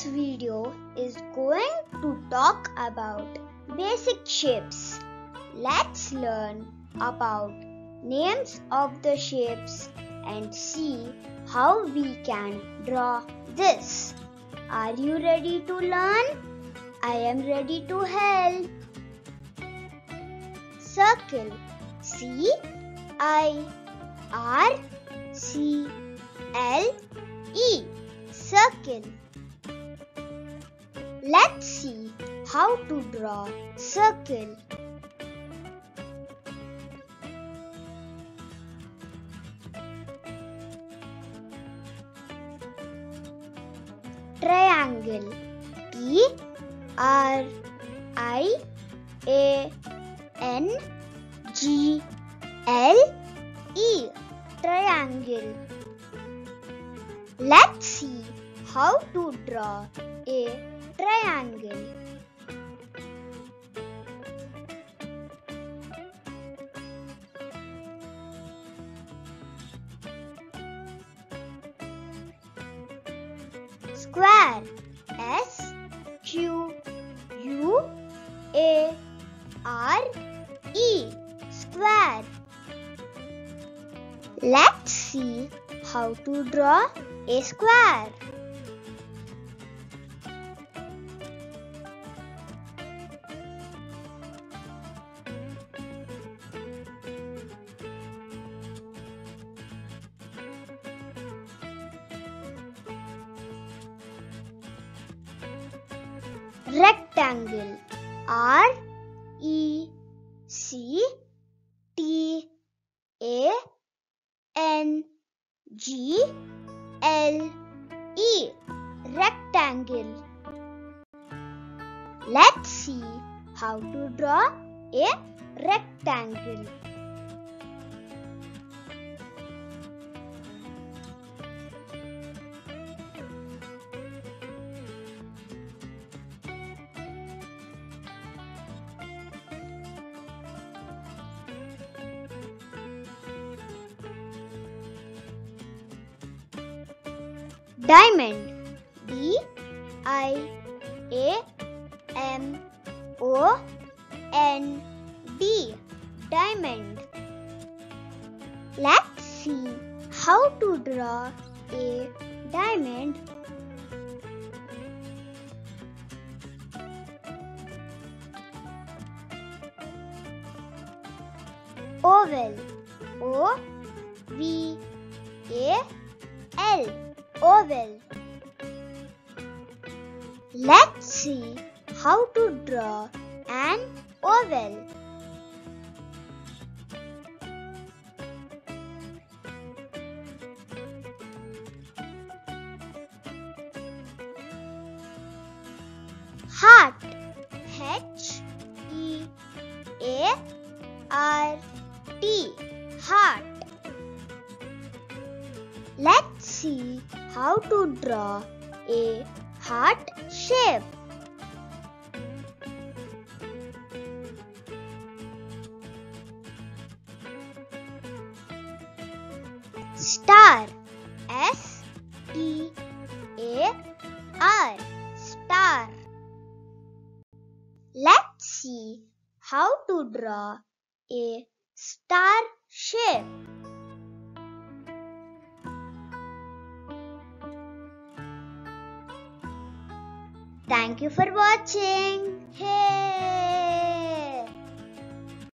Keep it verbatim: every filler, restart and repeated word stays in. This video is going to talk about basic shapes. Let's learn about names of the shapes and see how we can draw this. Are you ready to learn? I am ready to help. Circle C I R C L E Circle. Let's see how to draw circle. Triangle T R I A N G L E Triangle. Let's see how to draw a triangle. Square S Q U A R E Square. Let's see how to draw a square. Rectangle R E C T A N G L E Rectangle. Let's see how to draw a rectangle. Diamond D I A M O N D Diamond. Let's see how to draw a diamond. Oval O V A L Oval. Let's see how to draw an oval. Heart H E A R T Heart. Let's see how to draw a heart shape. Star S T A R Star. Let's see how to draw a star shape. Thank you for watching. Hey!